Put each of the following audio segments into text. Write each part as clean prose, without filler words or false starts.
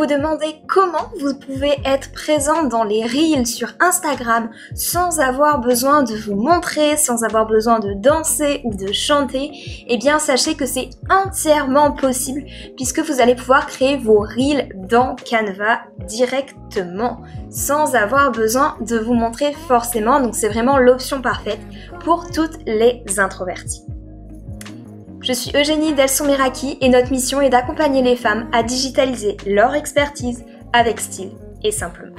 vous demandez comment vous pouvez être présent dans les reels sur Instagram sans avoir besoin de vous montrer, sans avoir besoin de danser ou de chanter, eh bien sachez que c'est entièrement possible puisque vous allez pouvoir créer vos reels dans Canva directement sans avoir besoin de vous montrer forcément. Donc c'est vraiment l'option parfaite pour toutes les introverties. Je suis Eugénie Delson-Meraki et notre mission est d'accompagner les femmes à digitaliser leur expertise avec style et simplement.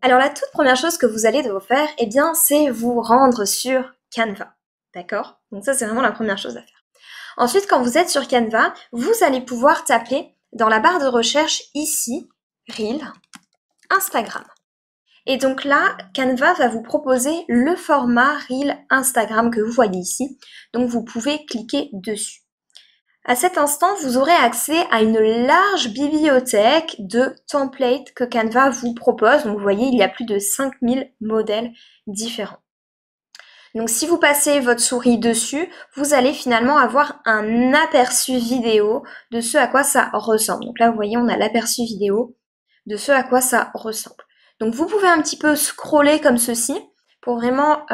Alors la toute première chose que vous allez devoir faire, eh bien, c'est vous rendre sur Canva, d'accord? Donc ça, c'est vraiment la première chose à faire. Ensuite, quand vous êtes sur Canva, vous allez pouvoir taper dans la barre de recherche ici, Reel, Instagram. Et donc là, Canva va vous proposer le format Reel Instagram que vous voyez ici. Donc vous pouvez cliquer dessus. À cet instant, vous aurez accès à une large bibliothèque de templates que Canva vous propose. Donc vous voyez, il y a plus de 5000 modèles différents. Donc si vous passez votre souris dessus, vous allez finalement avoir un aperçu vidéo de ce à quoi ça ressemble. Donc là, vous voyez, on a l'aperçu vidéo de ce à quoi ça ressemble. Donc vous pouvez un petit peu scroller comme ceci pour vraiment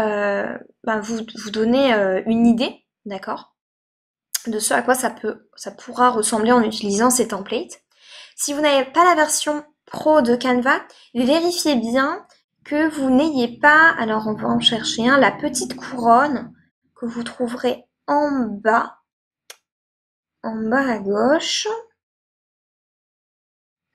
vous donner une idée, d'accord, de ce à quoi ça pourra ressembler en utilisant ces templates. Si vous n'avez pas la version pro de Canva, vérifiez bien que vous n'ayez pas, alors on va en chercher un, la petite couronne que vous trouverez en bas à gauche.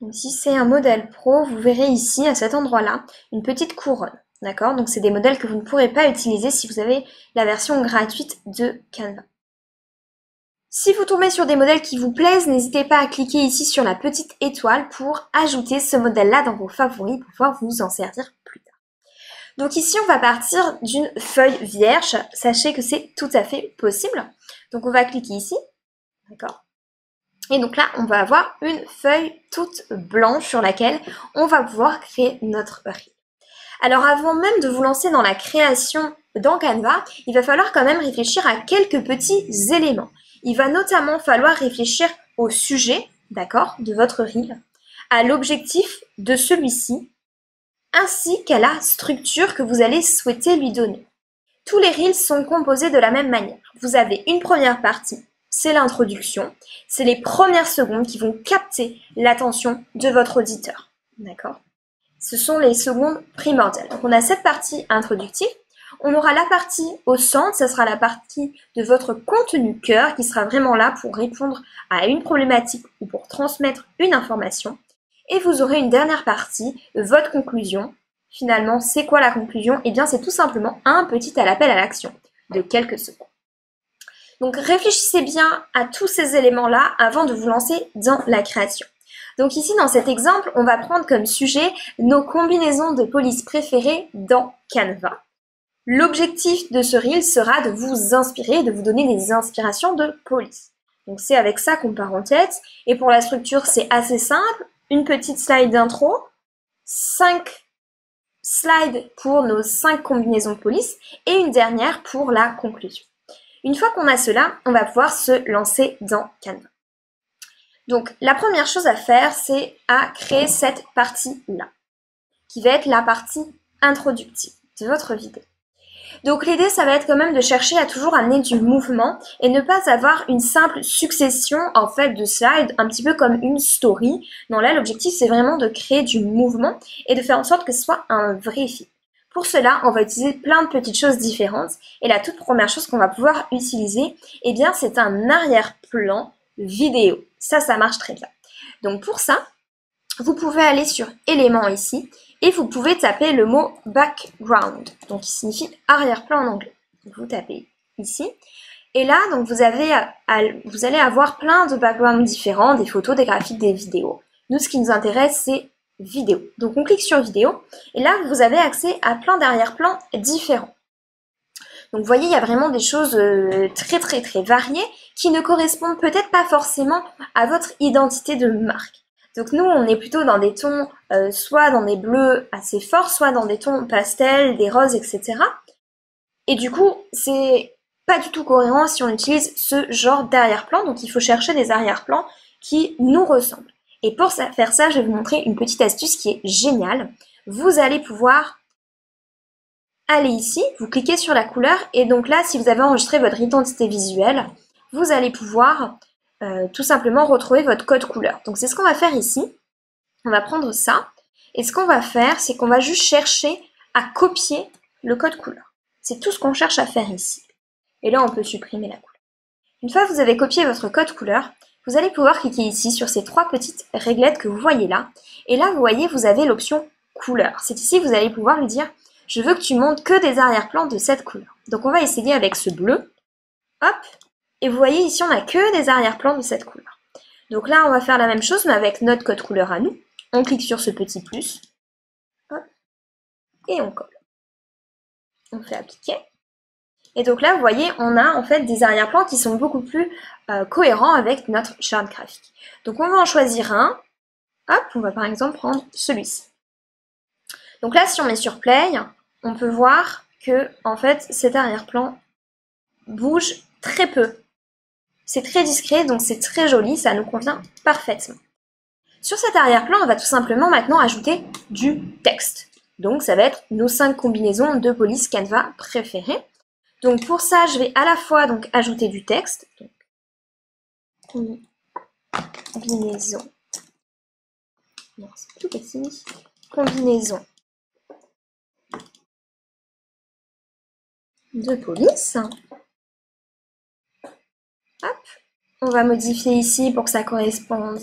Donc si c'est un modèle pro, vous verrez ici, à cet endroit-là, une petite couronne, d'accord? Donc c'est des modèles que vous ne pourrez pas utiliser si vous avez la version gratuite de Canva. Si vous tombez sur des modèles qui vous plaisent, n'hésitez pas à cliquer ici sur la petite étoile pour ajouter ce modèle-là dans vos favoris pour pouvoir vous en servir plus tard. Donc ici, on va partir d'une feuille vierge. Sachez que c'est tout à fait possible. Donc on va cliquer ici, d'accord? Et donc là, on va avoir une feuille toute blanche sur laquelle on va pouvoir créer notre reel. Alors avant même de vous lancer dans la création dans Canva, il va falloir quand même réfléchir à quelques petits éléments. Il va notamment falloir réfléchir au sujet, d'accord, de votre reel, à l'objectif de celui-ci, ainsi qu'à la structure que vous allez souhaiter lui donner. Tous les reels sont composés de la même manière. Vous avez une première partie. C'est l'introduction, c'est les premières secondes qui vont capter l'attention de votre auditeur, d'accord? Ce sont les secondes primordiales. Donc on a cette partie introductive, on aura la partie au centre, ça sera la partie de votre contenu cœur qui sera vraiment là pour répondre à une problématique ou pour transmettre une information. Et vous aurez une dernière partie, votre conclusion. Finalement, c'est quoi la conclusion? Eh bien, c'est tout simplement un petit appel à l'action de quelques secondes. Donc réfléchissez bien à tous ces éléments-là avant de vous lancer dans la création. Donc ici, dans cet exemple, on va prendre comme sujet nos combinaisons de police préférées dans Canva. L'objectif de ce reel sera de vous inspirer, de vous donner des inspirations de police. Donc c'est avec ça qu'on part en tête. Et pour la structure, c'est assez simple. Une petite slide d'intro, 5 slides pour nos 5 combinaisons de police et une dernière pour la conclusion. Une fois qu'on a cela, on va pouvoir se lancer dans Canva. Donc, la première chose à faire, c'est à créer cette partie-là, qui va être la partie introductive de votre vidéo. Donc, l'idée, ça va être quand même de chercher à toujours amener du mouvement et ne pas avoir une simple succession, en fait, de slides, un petit peu comme une story. Non, là, l'objectif, c'est vraiment de créer du mouvement et de faire en sorte que ce soit un vrai film. Pour cela, on va utiliser plein de petites choses différentes. Et la toute première chose qu'on va pouvoir utiliser, eh bien, c'est un arrière-plan vidéo. Ça marche très bien. Donc pour ça, vous pouvez aller sur éléments ici et vous pouvez taper le mot background, donc qui signifie arrière-plan en anglais. Vous tapez ici. Et là, donc vous allez avoir plein de backgrounds différents, des photos, des graphiques, des vidéos. Nous, ce qui nous intéresse, c'est vidéo. Donc on clique sur vidéo et là vous avez accès à plein d'arrière-plans différents. Donc vous voyez, il y a vraiment des choses très très très variées qui ne correspondent peut-être pas forcément à votre identité de marque. Donc nous on est plutôt dans des tons soit dans des bleus assez forts, soit dans des tons pastels, des roses, etc. Et du coup c'est pas du tout cohérent si on utilise ce genre d'arrière-plan, donc il faut chercher des arrière-plans qui nous ressemblent. Et pour faire ça, je vais vous montrer une petite astuce qui est géniale. Vous allez pouvoir aller ici, vous cliquez sur la couleur et donc là, si vous avez enregistré votre identité visuelle, vous allez pouvoir tout simplement retrouver votre code couleur. Donc c'est ce qu'on va faire ici. On va prendre ça et ce qu'on va faire, c'est qu'on va juste chercher à copier le code couleur. C'est tout ce qu'on cherche à faire ici. Et là, on peut supprimer la couleur. Une fois que vous avez copié votre code couleur, vous allez pouvoir cliquer ici sur ces trois petites réglettes que vous voyez là. Et là, vous voyez, vous avez l'option couleur. C'est ici, vous allez pouvoir lui dire, je veux que tu montes que des arrière-plans de cette couleur. Donc, on va essayer avec ce bleu. Hop. Et vous voyez, ici, on n'a que des arrière-plans de cette couleur. Donc là, on va faire la même chose, mais avec notre code couleur à nous. On clique sur ce petit plus. Hop. Et on colle. On fait appliquer. Et donc là, vous voyez, on a en fait des arrière-plans qui sont beaucoup plus cohérents avec notre charte graphique. Donc on va en choisir un. Hop, on va par exemple prendre celui-ci. Donc là, si on met sur play, on peut voir que en fait cet arrière-plan bouge très peu. C'est très discret, donc c'est très joli, ça nous convient parfaitement. Sur cet arrière-plan, on va tout simplement maintenant ajouter du texte. Donc ça va être nos 5 combinaisons de police Canva préférées. Donc pour ça, je vais à la fois donc, ajouter du texte, donc, combinaison, non, c'est tout petit, combinaison de police. Hop, on va modifier ici pour que ça corresponde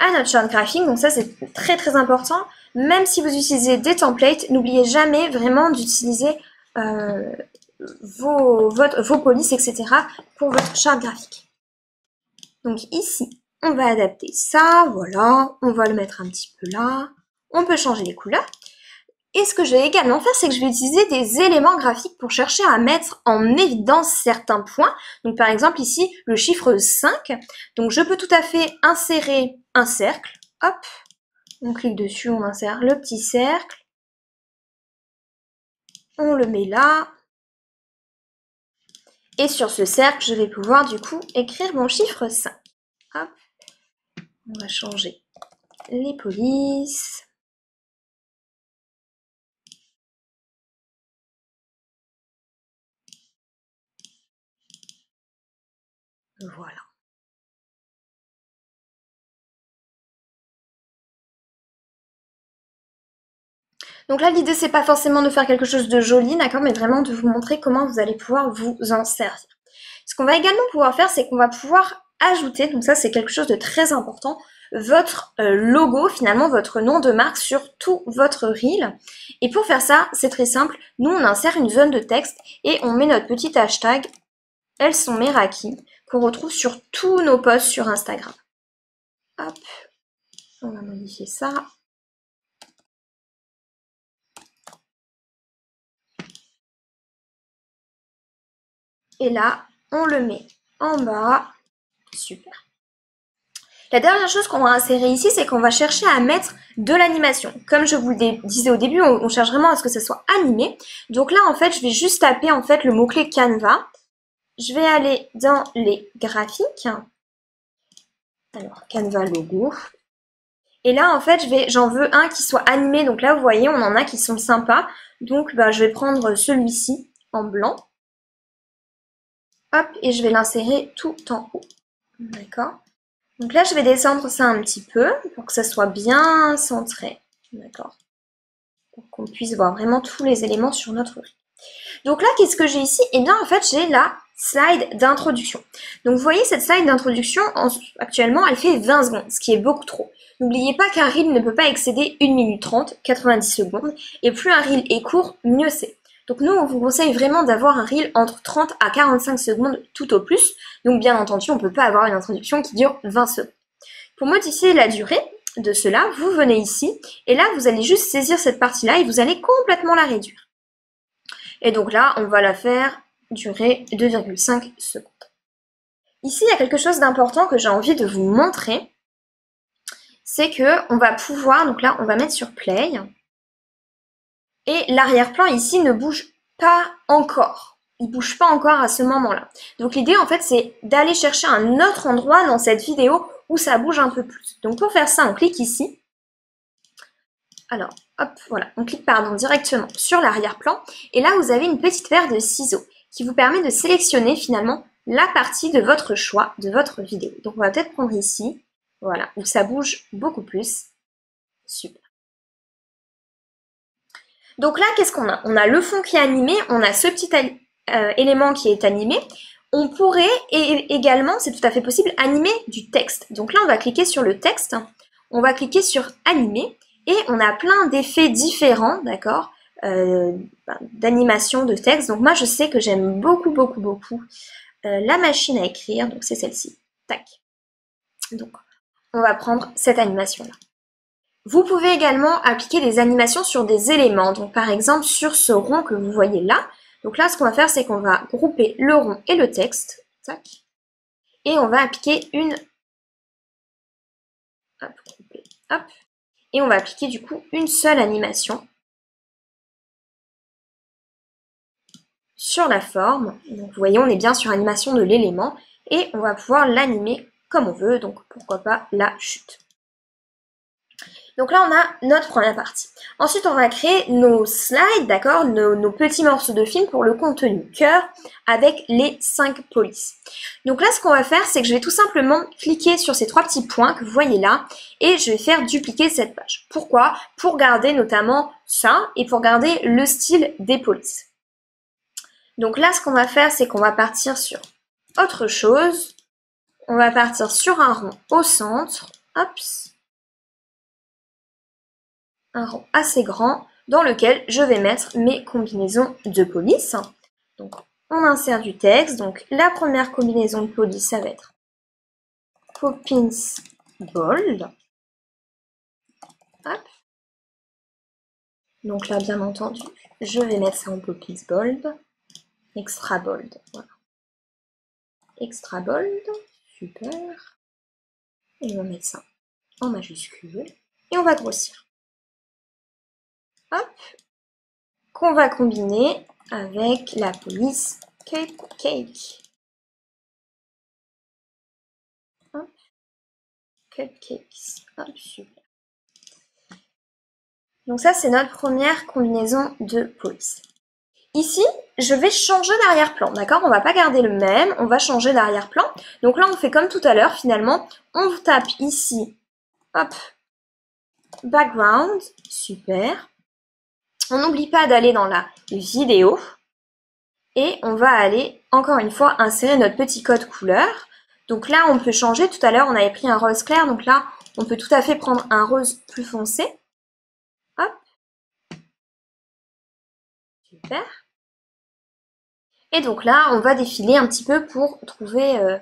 à notre charte graphique, donc ça c'est très très important. Même si vous utilisez des templates, n'oubliez jamais vraiment d'utiliser vos polices, etc. pour votre charte graphique. Donc ici, on va adapter ça, voilà, on va le mettre un petit peu là, on peut changer les couleurs. Et ce que je vais également faire, c'est que je vais utiliser des éléments graphiques pour chercher à mettre en évidence certains points. Donc par exemple ici, le chiffre 5. Donc je peux tout à fait insérer un cercle, hop, on clique dessus, on insère le petit cercle. On le met là. Et sur ce cercle, je vais pouvoir du coup écrire mon chiffre 5. Hop. On va changer les polices. Voilà. Donc là, l'idée, c'est pas forcément de faire quelque chose de joli, d'accord, mais vraiment de vous montrer comment vous allez pouvoir vous en servir. Ce qu'on va également pouvoir faire, c'est qu'on va pouvoir ajouter, donc ça, c'est quelque chose de très important, votre logo, finalement, votre nom de marque sur tout votre reel. Et pour faire ça, c'est très simple. Nous, on insère une zone de texte et on met notre petit hashtag « Elles sont Meraki » qu'on retrouve sur tous nos posts sur Instagram. Hop, on va modifier ça. Et là, on le met en bas. Super. La dernière chose qu'on va insérer ici, c'est qu'on va chercher à mettre de l'animation. Comme je vous le disais au début, on cherche vraiment à ce que ça soit animé. Donc là, en fait, je vais juste taper en fait, le mot-clé Canva. Je vais aller dans les graphiques. Alors, Canva logo. Et là, en fait, j'en veux un qui soit animé. Donc là, vous voyez, on en a qui sont sympas. Donc, je vais prendre celui-ci en blanc. Hop, et je vais l'insérer tout en haut, d'accord. Donc là, je vais descendre ça un petit peu pour que ça soit bien centré, d'accord. Pour qu'on puisse voir vraiment tous les éléments sur notre reel. Donc là, qu'est-ce que j'ai ici? Eh bien, en fait, j'ai la slide d'introduction. Donc, vous voyez, cette slide d'introduction, actuellement, elle fait 20 secondes, ce qui est beaucoup trop. N'oubliez pas qu'un reel ne peut pas excéder 1 minute 30, 90 secondes, et plus un reel est court, mieux c'est. Donc nous, on vous conseille vraiment d'avoir un reel entre 30 à 45 secondes tout au plus. Donc bien entendu, on ne peut pas avoir une introduction qui dure 20 secondes. Pour modifier la durée de cela, vous venez ici, et là, vous allez juste saisir cette partie-là et vous allez complètement la réduire. Et donc là, on va la faire durer 2,5 secondes. Ici, il y a quelque chose d'important que j'ai envie de vous montrer. C'est qu'on va pouvoir, donc là, on va mettre sur play. Et l'arrière-plan ici ne bouge pas encore. Il ne bouge pas encore à ce moment-là. Donc l'idée en fait c'est d'aller chercher un autre endroit dans cette vidéo où ça bouge un peu plus. Donc pour faire ça, on clique ici. Alors, hop, voilà, on clique directement sur l'arrière-plan. Et là, vous avez une petite paire de ciseaux qui vous permet de sélectionner finalement la partie de votre choix, de votre vidéo. Donc on va peut-être prendre ici, voilà, où ça bouge beaucoup plus. Super. Donc là, qu'est-ce qu'on a? On a le fond qui est animé, on a ce petit élément qui est animé. On pourrait également, c'est tout à fait possible, animer du texte. Donc là, on va cliquer sur le texte, on va cliquer sur animer et on a plein d'effets différents, d'accord, d'animation de texte. Donc moi, je sais que j'aime beaucoup la machine à écrire, donc c'est celle-ci. Tac. Donc, on va prendre cette animation-là. Vous pouvez également appliquer des animations sur des éléments. Donc par exemple sur ce rond que vous voyez là. Donc là ce qu'on va faire c'est qu'on va grouper le rond et le texte. Tac. Et on va appliquer une... Hop, grouper, hop. Et on va appliquer du coup une seule animation sur la forme. Donc vous voyez on est bien sur animation de l'élément. Et on va pouvoir l'animer comme on veut. Donc pourquoi pas la chute. Donc là, on a notre première partie. Ensuite, on va créer nos slides, d'accord, nos petits morceaux de film pour le contenu cœur avec les 5 polices. Donc là, ce qu'on va faire, c'est que je vais tout simplement cliquer sur ces 3 petits points que vous voyez là et je vais faire dupliquer cette page. Pourquoi? Pour garder notamment ça et pour garder le style des polices. Donc là, ce qu'on va faire, c'est qu'on va partir sur autre chose. On va partir sur un rond au centre. Hop. Un rond assez grand dans lequel je vais mettre mes combinaisons de police. Donc on insère du texte. Donc la première combinaison de police, ça va être Poppins Bold. Hop. Donc là bien entendu, je vais mettre ça en Poppins Bold. Extra Bold. Voilà. Extra Bold. Super. Et on va mettre ça en majuscule. Et on va grossir. Hop, qu'on va combiner avec la police cupcake. Hop, cupcakes. Hop, super. Donc ça, c'est notre première combinaison de police. Ici, je vais changer d'arrière-plan, d'accord? On va pas garder le même, on va changer d'arrière-plan. Donc là, on fait comme tout à l'heure, finalement. On tape ici, hop, background, super. On n'oublie pas d'aller dans la vidéo et on va aller, encore une fois, insérer notre petit code couleur. Donc là, on peut changer. Tout à l'heure, on avait pris un rose clair. Donc là, on peut tout à fait prendre un rose plus foncé. Hop. Super. Et donc là, on va défiler un petit peu pour trouver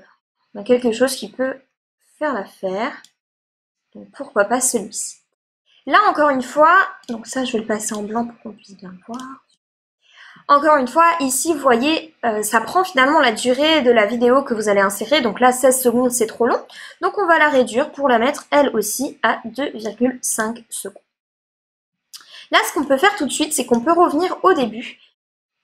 quelque chose qui peut faire l'affaire. Donc pourquoi pas celui-ci. Là, encore une fois, donc ça, je vais le passer en blanc pour qu'on puisse bien le voir. Encore une fois, ici, vous voyez, ça prend finalement la durée de la vidéo que vous allez insérer. Donc là, 16 secondes, c'est trop long. Donc, on va la réduire pour la mettre, elle aussi, à 2,5 secondes. Là, ce qu'on peut faire tout de suite, c'est qu'on peut revenir au début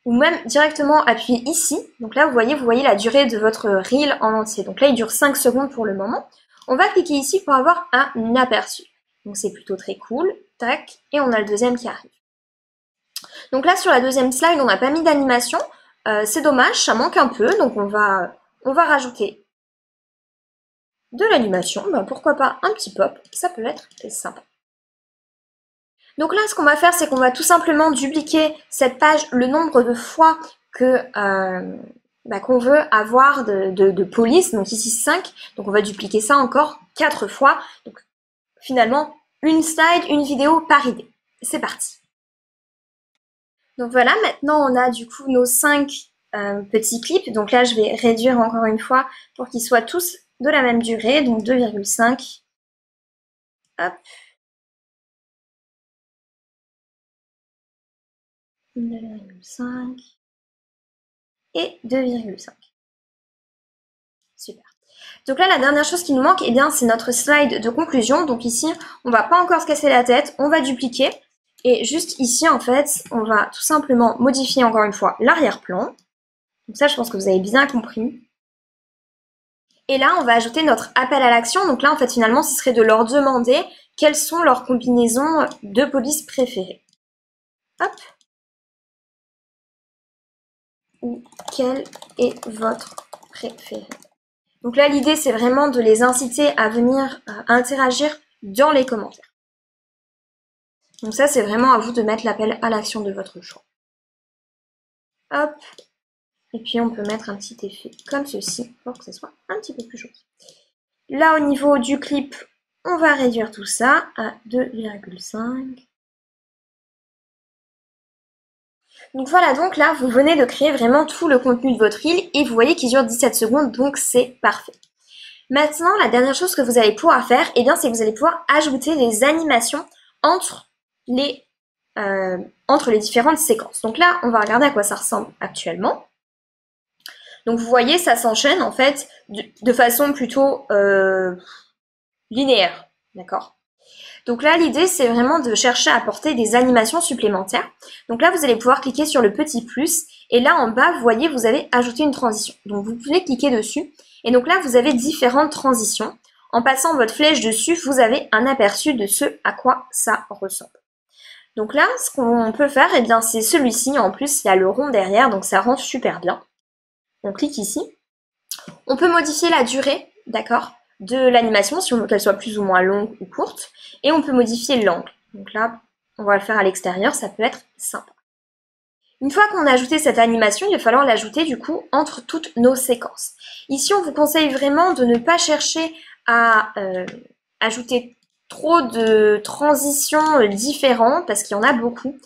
ou même directement appuyer ici. Donc là, vous voyez la durée de votre reel en entier. Donc là, il dure 5 secondes pour le moment. On va cliquer ici pour avoir un aperçu. Donc c'est plutôt très cool, tac, et on a le deuxième qui arrive. Donc là sur la deuxième slide, on n'a pas mis d'animation, c'est dommage, ça manque un peu, donc on va rajouter de l'animation, ben, pourquoi pas un petit pop, ça peut être sympa. Donc là ce qu'on va faire, c'est qu'on va tout simplement dupliquer cette page le nombre de fois que... qu'on veut avoir de police, donc ici 5, donc on va dupliquer ça encore 4 fois, donc finalement, une slide, une vidéo par idée. C'est parti. Donc voilà, maintenant on a du coup nos 5 petits clips. Donc là, je vais réduire encore une fois pour qu'ils soient tous de la même durée. Donc 2,5. Hop. 2,5. Et 2,5. Super. Donc là, la dernière chose qui nous manque, eh bien, c'est notre slide de conclusion. Donc ici, on va pas encore se casser la tête, on va dupliquer. Et juste ici, en fait, on va tout simplement modifier encore une fois l'arrière-plan. Donc ça, je pense que vous avez bien compris. Et là, on va ajouter notre appel à l'action. Donc là, en fait, finalement, ce serait de leur demander quelles sont leurs combinaisons de police préférées. Hop. Ou quelle est votre préférée? Donc là, l'idée, c'est vraiment de les inciter à venir interagir dans les commentaires. Donc ça, c'est vraiment à vous de mettre l'appel à l'action de votre choix. Hop. Et puis, on peut mettre un petit effet comme ceci pour que ce soit un petit peu plus joli. Là, au niveau du clip, on va réduire tout ça à 2,5. Donc voilà, donc là, vous venez de créer vraiment tout le contenu de votre reel et vous voyez qu'il dure 17 secondes, donc c'est parfait. Maintenant, la dernière chose que vous allez pouvoir faire, eh bien, c'est que vous allez pouvoir ajouter des animations entre les différentes séquences. Donc là, on va regarder à quoi ça ressemble actuellement. Donc vous voyez, ça s'enchaîne en fait de façon plutôt linéaire, d'accord ? Donc là, l'idée, c'est vraiment de chercher à apporter des animations supplémentaires. Donc là, vous allez pouvoir cliquer sur le petit plus. Et là, en bas, vous voyez, vous avez ajouté une transition. Donc, vous pouvez cliquer dessus. Et donc là, vous avez différentes transitions. En passant votre flèche dessus, vous avez un aperçu de ce à quoi ça ressemble. Donc là, ce qu'on peut faire, eh bien, c'est celui-ci. En plus, il y a le rond derrière, donc ça rend super bien. On clique ici. On peut modifier la durée, d'accord ? De l'animation, si on veut qu'elle soit plus ou moins longue ou courte, et on peut modifier l'angle. Donc là, on va le faire à l'extérieur, ça peut être sympa. Une fois qu'on a ajouté cette animation, il va falloir l'ajouter du coup entre toutes nos séquences. Ici, on vous conseille vraiment de ne pas chercher à ajouter trop de transitions différentes, parce qu'il y en a beaucoup.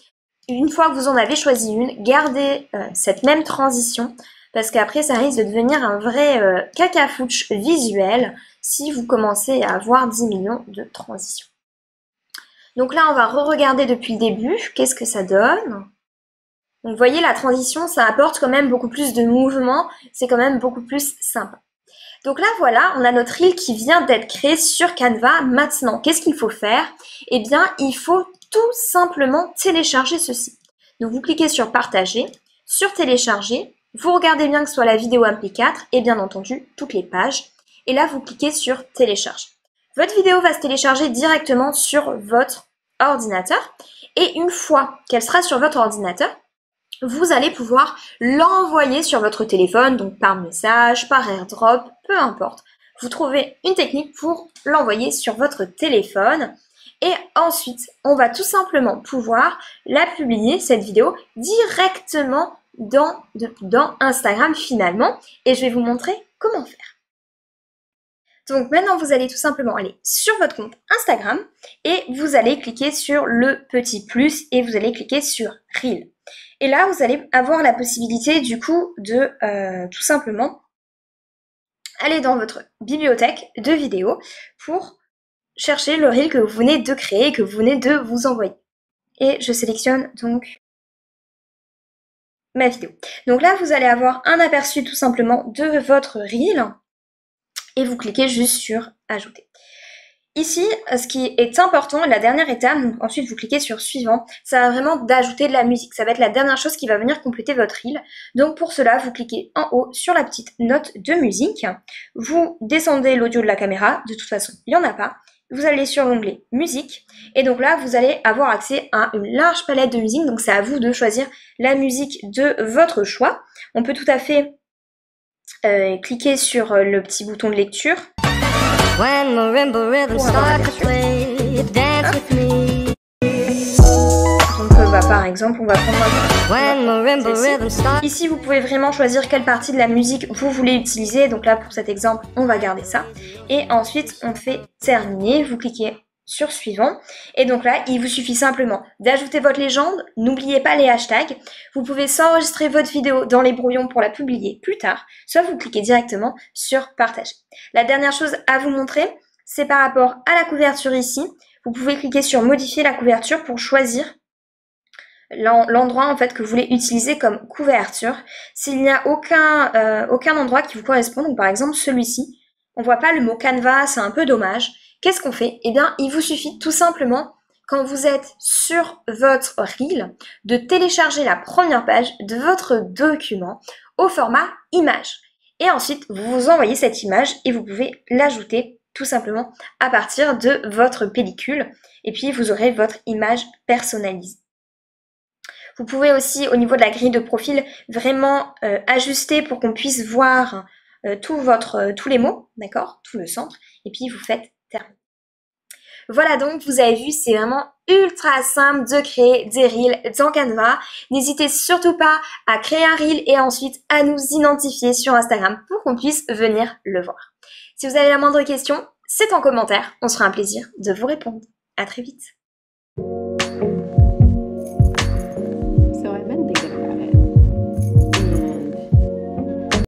Une fois que vous en avez choisi une, gardez cette même transition, parce qu'après, ça risque de devenir un vrai cacafouche visuel si vous commencez à avoir 10 millions de transitions. Donc là, on va re-regarder depuis le début. Qu'est-ce que ça donne? Donc, vous voyez, la transition, ça apporte quand même beaucoup plus de mouvement. C'est quand même beaucoup plus sympa. Donc là, voilà, on a notre reel qui vient d'être créé sur Canva. Maintenant, qu'est-ce qu'il faut faire? Eh bien, il faut tout simplement télécharger ceci. Donc, vous cliquez sur « Partager », sur « Télécharger ». Vous regardez bien que ce soit la vidéo MP4 et bien entendu toutes les pages. Et là, vous cliquez sur « Télécharger ». Votre vidéo va se télécharger directement sur votre ordinateur. Et une fois qu'elle sera sur votre ordinateur, vous allez pouvoir l'envoyer sur votre téléphone, donc par message, par airdrop, peu importe. Vous trouvez une technique pour l'envoyer sur votre téléphone. Et ensuite, on va tout simplement pouvoir la publier, cette vidéo, directement dans Instagram finalement, et je vais vous montrer comment faire. Donc maintenant, vous allez tout simplement aller sur votre compte Instagram et vous allez cliquer sur le petit plus et vous allez cliquer sur Reel. Et là, vous allez avoir la possibilité du coup de tout simplement aller dans votre bibliothèque de vidéos pour chercher le Reel que vous venez de créer, que vous venez de vous envoyer. Et je sélectionne donc ma vidéo. Donc là, vous allez avoir un aperçu tout simplement de votre reel et vous cliquez juste sur ajouter. Ici, ce qui est important, la dernière étape, donc ensuite vous cliquez sur suivant, ça va vraiment d'ajouter de la musique. Ça va être la dernière chose qui va venir compléter votre reel. Donc pour cela, vous cliquez en haut sur la petite note de musique. Vous descendez l'audio de la caméra, de toute façon, il n'y en a pas. Vous allez sur l'onglet musique et donc là vous allez avoir accès à une large palette de musique, donc c'est à vous de choisir la musique de votre choix. On peut tout à fait cliquer sur le petit bouton de lecture. Par exemple, on va prendre un... Ici, vous pouvez vraiment choisir quelle partie de la musique vous voulez utiliser. Donc là, pour cet exemple, on va garder ça. Et ensuite, on fait terminer. Vous cliquez sur suivant. Et donc là, il vous suffit simplement d'ajouter votre légende. N'oubliez pas les hashtags. Vous pouvez s'enregistrer votre vidéo dans les brouillons pour la publier plus tard. Soit vous cliquez directement sur partager. La dernière chose à vous montrer, c'est par rapport à la couverture ici. Vous pouvez cliquer sur modifier la couverture pour choisir l'endroit en fait que vous voulez utiliser comme couverture. S'il n'y a aucun endroit qui vous correspond, donc par exemple celui-ci, on voit pas le mot Canva, c'est un peu dommage. Qu'est-ce qu'on fait? Eh bien, il vous suffit tout simplement, quand vous êtes sur votre reel, de télécharger la première page de votre document au format image. Et ensuite, vous vous envoyez cette image et vous pouvez l'ajouter tout simplement à partir de votre pellicule. Et puis, vous aurez votre image personnalisée. Vous pouvez aussi, au niveau de la grille de profil, vraiment ajuster pour qu'on puisse voir tous les mots, d'accord, tout le centre. Et puis, vous faites terminer. Voilà, donc vous avez vu, c'est vraiment ultra simple de créer des reels dans Canva. N'hésitez surtout pas à créer un reel et ensuite à nous identifier sur Instagram pour qu'on puisse venir le voir. Si vous avez la moindre question, c'est en commentaire. On sera un plaisir de vous répondre. À très vite.